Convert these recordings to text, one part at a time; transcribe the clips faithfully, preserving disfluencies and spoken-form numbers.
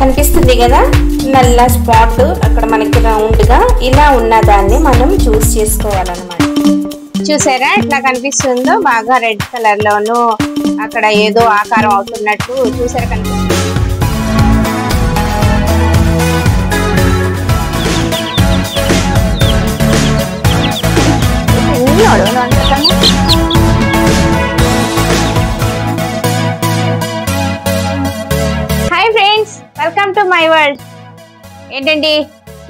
కనిపిస్తుంది కదా నల్ల స్పాట్ అక్కడ మనకి రౌండ్ గా ఇలా ఉన్న దాన్ని మనం చూస్ చేసుకోవాలన్నమాట. చూసారా ఇట్లా కనిపిస్తుందో బాగా రెడ్ కలర్ లోను అక్కడ ఏదో ఆకారం అవుతున్నట్టు చూసారా కనిపిస్తుంది. Hi friends, welcome to my world. ఏంటండి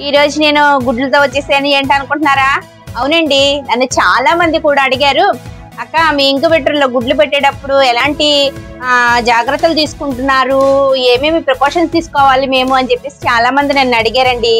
ఈరోజు నేను గుడ్లతో వచ్చేసాను ఏంటి అనుకుంటున్నారా? అవునండి, నన్ను చాలా మంది కూడా అడిగారు, అక్క మీ ఇంక్యుబేటర్లో గుడ్లు పెట్టేటప్పుడు ఎలాంటి జాగ్రత్తలు తీసుకుంటున్నారు, ఏమేమి ప్రికాషన్స్ తీసుకోవాలి మేము అని చెప్పేసి చాలా మంది నన్ను అడిగారండి.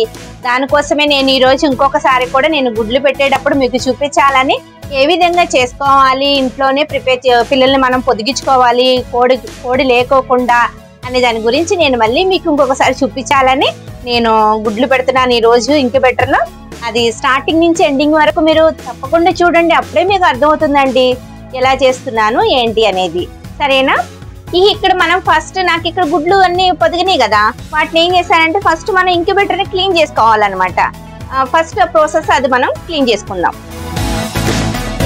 దానికోసమే నేను ఈరోజు ఇంకొకసారి కూడా నేను గుడ్లు పెట్టేటప్పుడు మీకు చూపించాలని ఏ విధంగా చేసుకోవాలి, ఇంట్లోనే ప్రిపేర్ చే పిల్లల్ని మనం పొదిగించుకోవాలి, కోడి కోడి లేకోకుండా అనే దాని గురించి నేను మళ్ళీ మీకు ఇంకొకసారి చూపించాలని నేను గుడ్లు పెడుతున్నాను ఈరోజు ఇంక్యుబేటర్లో. అది స్టార్టింగ్ నుంచి ఎండింగ్ వరకు మీరు తప్పకుండా చూడండి, అప్పుడే మీకు అర్థమవుతుందండి ఎలా చేస్తున్నాను ఏంటి అనేది. సరేనా? ఈ ఇక్కడ మనం ఫస్ట్ నాకు ఇక్కడ గుడ్లు అన్నీ పొదిగినాయి కదా, వాటిని ఏం చేశానంటే ఫస్ట్ మనం ఇంక్యుబేటర్ని క్లీన్ చేసుకోవాలన్నమాట. ఫస్ట్ ప్రాసెస్ అది మనం క్లీన్ చేసుకుందాం.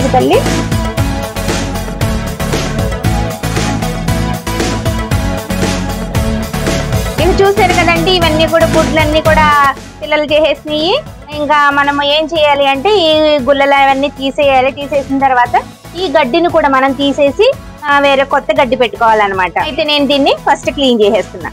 ఇది తల్లి ఇవి చూసారు కదండి, ఇవన్నీ కూడా గుడ్లన్నీ కూడా పిల్లలు చేసేసినాయి. ఇంకా మనం ఏం చేయాలి అంటే ఈ గుల్లలు అవన్నీ తీసేయాలి. తీసేసిన తర్వాత ఈ గడ్డిని కూడా మనం తీసేసి వేరే కొత్త గడ్డి పెట్టుకోవాలన్నమాట. అయితే నేను దీన్ని ఫస్ట్ క్లీన్ చేసేస్తున్నా.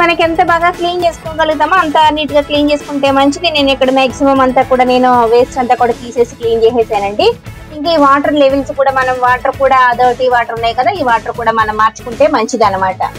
మనకి ఎంత బాగా క్లీన్ చేసుకోగలుగుతామో అంత నీట్గా క్లీన్ చేసుకుంటే మంచిది. నేను ఇక్కడ మ్యాక్సిమం అంతా కూడా నేను వేస్ట్ అంతా కూడా తీసేసి క్లీన్ చేసేసానండి. ఇంకా ఈ వాటర్ లెవెల్స్ కూడా మనం వాటర్ కూడా అదొకటి వాటర్ ఉన్నాయి కదా, ఈ వాటర్ కూడా మనం మార్చుకుంటే మంచిది అనమాట.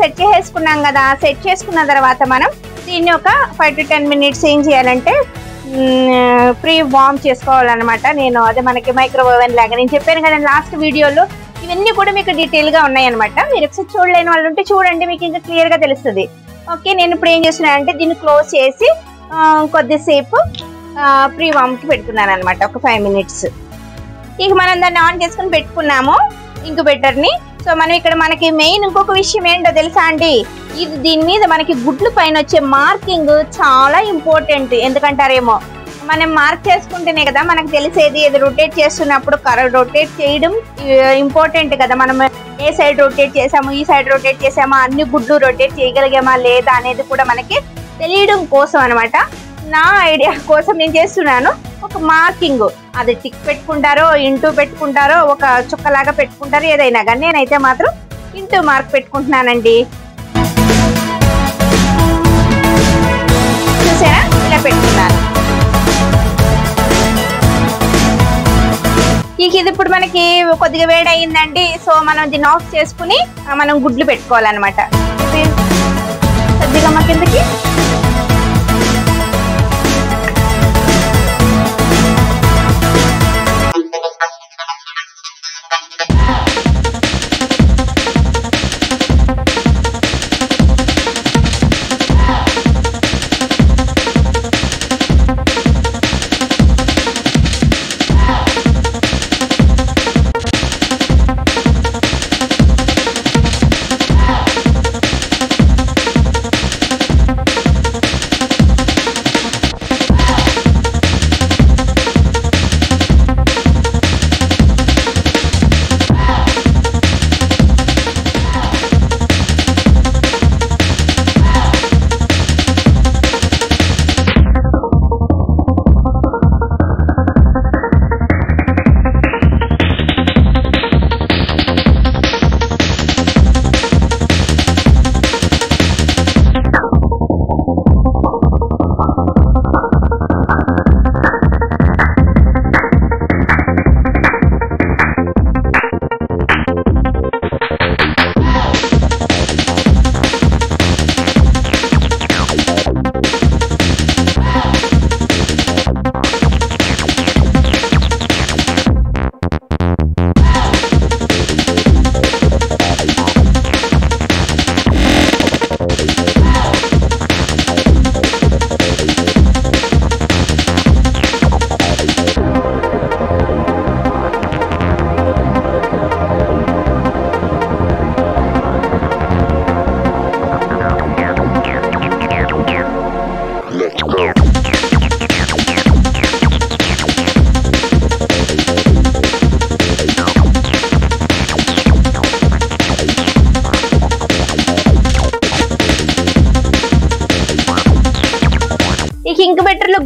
సెట్ చేసుకున్నాం కదా, సెట్ చేసుకున్న తర్వాత మనం దీన్ని ఒక ఫైవ్ టు టెన్ మినిట్స్ ఏం చేయాలంటే ప్రీ వార్మ్ చేసుకోవాలన్నమాట. నేను అదే మనకి మైక్రోవేవెన్ లాగా నేను చెప్పాను కదా లాస్ట్ వీడియోలో, ఇవన్నీ కూడా మీకు డీటెయిల్గా ఉన్నాయన్నమాట. మీరు ఒకసారి చూడలేని వాళ్ళు ఉంటే చూడండి, మీకు ఇంకా క్లియర్గా తెలుస్తుంది. ఓకే, నేను ఇప్పుడు ఏం చేస్తున్నానంటే దీన్ని క్లోజ్ చేసి కొద్దిసేపు ప్రీ వార్మ్కి పెట్టుకున్నాను అనమాట, ఒక ఫైవ్ మినిట్స్. ఇక మనం దాన్ని ఆన్ చేసుకుని పెట్టుకున్నాము ఇంక్యుబేటర్ని. సో మనం ఇక్కడ మనకి మెయిన్ ఇంకొక విషయం ఏంటో తెలుసా అండి, ఇది దీని మీద మనకి గుడ్లు పైన వచ్చే మార్కింగ్ చాలా ఇంపార్టెంట్. ఎందుకంటారేమో మనం మార్క్ చేసుకుంటేనే కదా మనకు తెలిసేది, ఏది రొటేట్ చేస్తున్నప్పుడు కరెక్ట్ రొటేట్ చేయడం ఇంపార్టెంట్ కదా. మనం ఏ సైడ్ రొటేట్ చేసాము, ఈ సైడ్ రొటేట్ చేసామా, అన్ని గుడ్లు రొటేట్ చేయగలిగామా లేదా అనేది కూడా మనకి తెలియడం కోసం అనమాట. నా ఐడియా కోసం నేను చేస్తున్నాను ఒక మార్కింగ్, అది టిక్ పెట్టుకుంటారో ఇంటూ పెట్టుకుంటారో ఒక చుక్కలాగా పెట్టుకుంటారో ఏదైనా కానీ నేనైతే మాత్రం ఇంటూ మార్క్ పెట్టుకుంటున్నానండి. చూసారా ఇలా పెట్టుకున్నాను. ఇక ఇది ఇప్పుడు మనకి కొద్దిగా వేడి అయిందండి. సో మనం దీన్ని ఆఫ్ చేసుకుని మనం గుడ్లు పెట్టుకోవాలన్నమాట. కొద్దిగా మా కిందకి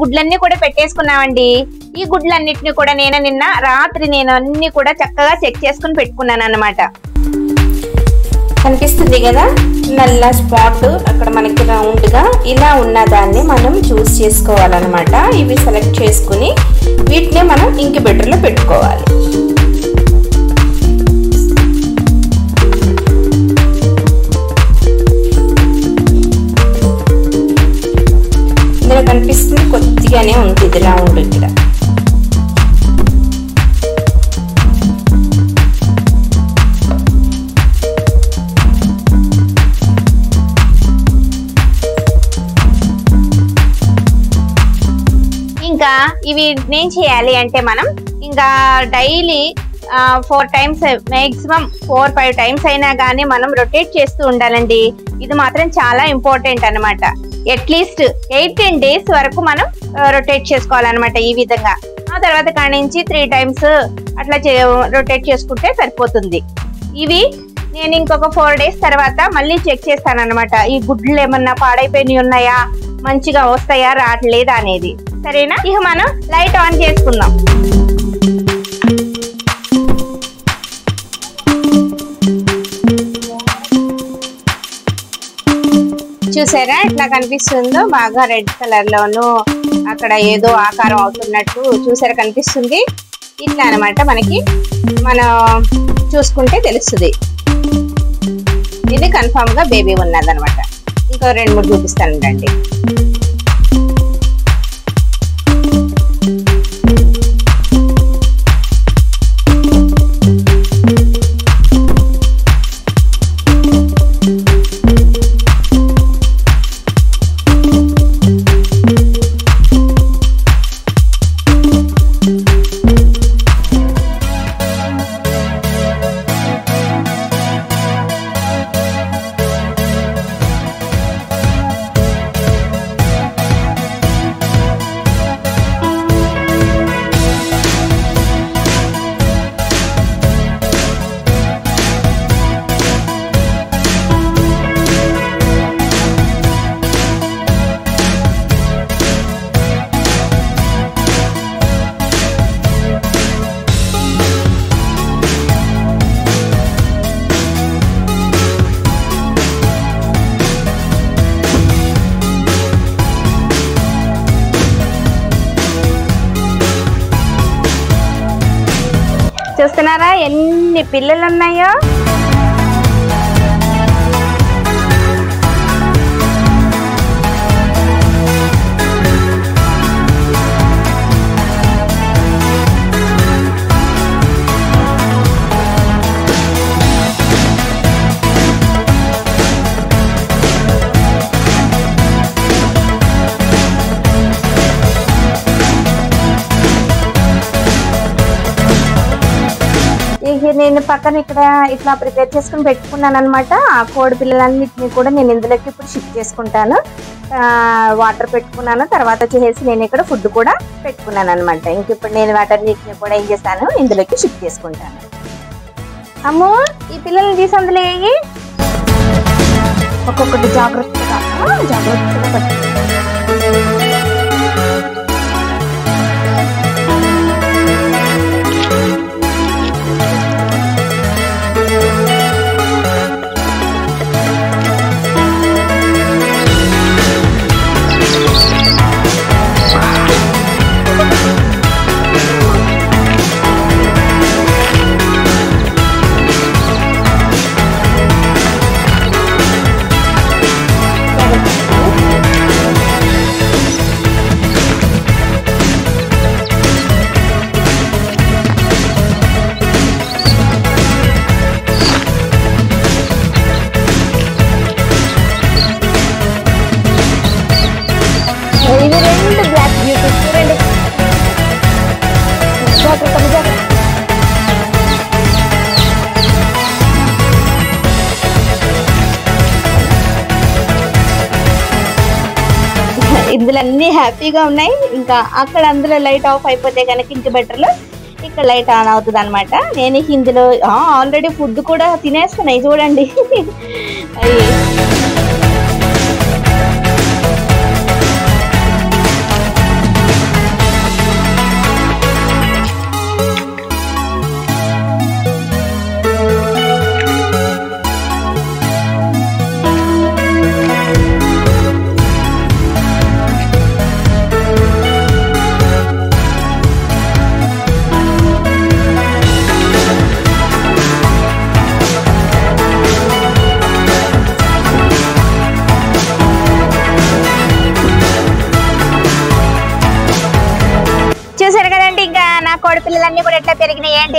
గుడ్లన్నీ కూడా పెట్టేసుకున్నామండి. ఈ గుడ్లన్నిటిని కూడా నేను నిన్న రాత్రి నేను అన్ని కూడా చక్కగా చెక్ చేసుకుని పెట్టుకున్నాను అన్నమాట. కనిపిస్తుంది కదా నల్ల స్పాట్ అక్కడ మనకి రౌండ్ గా ఇలా ఉన్న దాన్ని మనం చూస్ చేసుకోవాలన్నమాట. ఇవి సెలెక్ట్ చేసుకుని వీటిని మనం ఇంక్యుబేటర్ లో పెట్టుకోవాలి. కనిపిస్తుంది కొద్దిగానే ఉంది ఇది రౌండ్. ఇక్కడ ఇంకా ఇవి ఏం చేయాలి అంటే మనం ఇంకా daily four times maximum four five times అయినా కానీ మనం రొటేట్ చేస్తూ ఉండాలండి. ఇది మాత్రం చాలా ఇంపార్టెంట్ అనమాట. అట్లీస్ట్ ఎయిట్ టెన్ డేస్ వరకు మనం రొటేట్ చేసుకోవాలన్నమాట ఈ విధంగా. ఆ తర్వాత కాడి నుంచి త్రీ టైమ్స్ అట్లా రొటేట్ చేసుకుంటే సరిపోతుంది. ఇవి నేను ఇంకొక ఫోర్ డేస్ తర్వాత మళ్ళీ చెక్ చేస్తాను అనమాట. ఈ గుడ్లు ఏమన్నా పాడైపోయినవి ఉన్నాయా, మంచిగా వస్తాయా రావట్లేదా అనేది. సరేనా, ఇక మనం లైట్ ఆన్ చేసుకుందాం. చూసారా ఇట్లా కనిపిస్తుందో, బాగా రెడ్ కలర్ లోను అక్కడ ఏదో ఆకారం అవుతున్నట్టు చూసారా కనిపిస్తుంది. ఇట్లా అనమాట మనకి మనం చూసుకుంటే తెలుస్తుంది. ఇది కన్ఫామ్ గా బేబీ ఉన్నదనమాట. ఇంకో రెండు మూడు చూపిస్తాను రండి. చూస్తున్నారా ఎన్ని పిల్లలు ఉన్నాయో. నేను పక్కన ఇక్కడ ఇట్లా ప్రిపేర్ చేసుకుని పెట్టుకున్నాను అనమాట. ఆ కోడి పిల్లలన్నింటినీ కూడా నేను ఇందులోకి ఇప్పుడు షిఫ్ట్ చేసుకుంటాను. వాటర్ పెట్టుకున్నాను, తర్వాత వచ్చేసి నేను ఇక్కడ ఫుడ్ కూడా పెట్టుకున్నాను అనమాట. ఇంక ఇప్పుడు నేను వాటన్నిటిని కూడా ఏం చేస్తాను, ఇందులోకి షిఫ్ట్ చేసుకుంటాను. అమ్మో ఈ పిల్లల్ని తీసి అందులో వేయి, ఒక్కొక్కటి జాగ్రత్తగా జాగ్రత్తగా పట్టుకుంటాను. ఇందులో అన్ని హ్యాపీగా ఉన్నాయి. ఇంకా అక్కడ అందులో లైట్ ఆఫ్ అయిపోతే కనుక ఇంక్యుబేటర్లో ఇక్కడ లైట్ ఆన్ అవుతుంది అనమాట. నేను ఇందులో ఆల్రెడీ ఫుడ్ కూడా తినేస్తున్నాయి చూడండి. అవి ఎట్లా పెరిగినాయి ఏంటి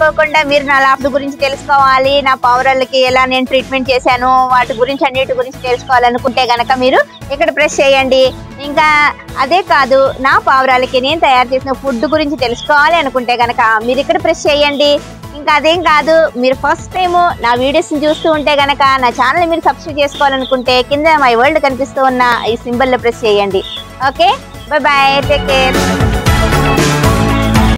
కాకుండా మీరు నా లాభ్ల గురించి తెలుసుకోవాలి, నా పౌరాలకి ఎలా నేను ట్రీట్మెంట్ చేశాను వాటి గురించి అన్నిటి గురించి తెలుసుకోవాలనుకుంటే గనక మీరు ఇక్కడ ప్రెస్ చేయండి. ఇంకా అదే కాదు, నా పౌరాలకి నేను తయారు చేసిన ఫుడ్ గురించి తెలుసుకోవాలి అనుకుంటే గనక మీరు ఇక్కడ ప్రెస్ చేయండి. ఇంకా అదేం కాదు, మీరు ఫస్ట్ టైము నా వీడియోస్ని చూస్తూ ఉంటే గనక నా ఛానల్ని మీరు సబ్స్క్రైబ్ చేసుకోవాలనుకుంటే కింద మై వరల్డ్ కనిపిస్తూ ఉన్న ఈ సింబల్లో ప్రెస్ చేయండి. Okay, bye bye, take care.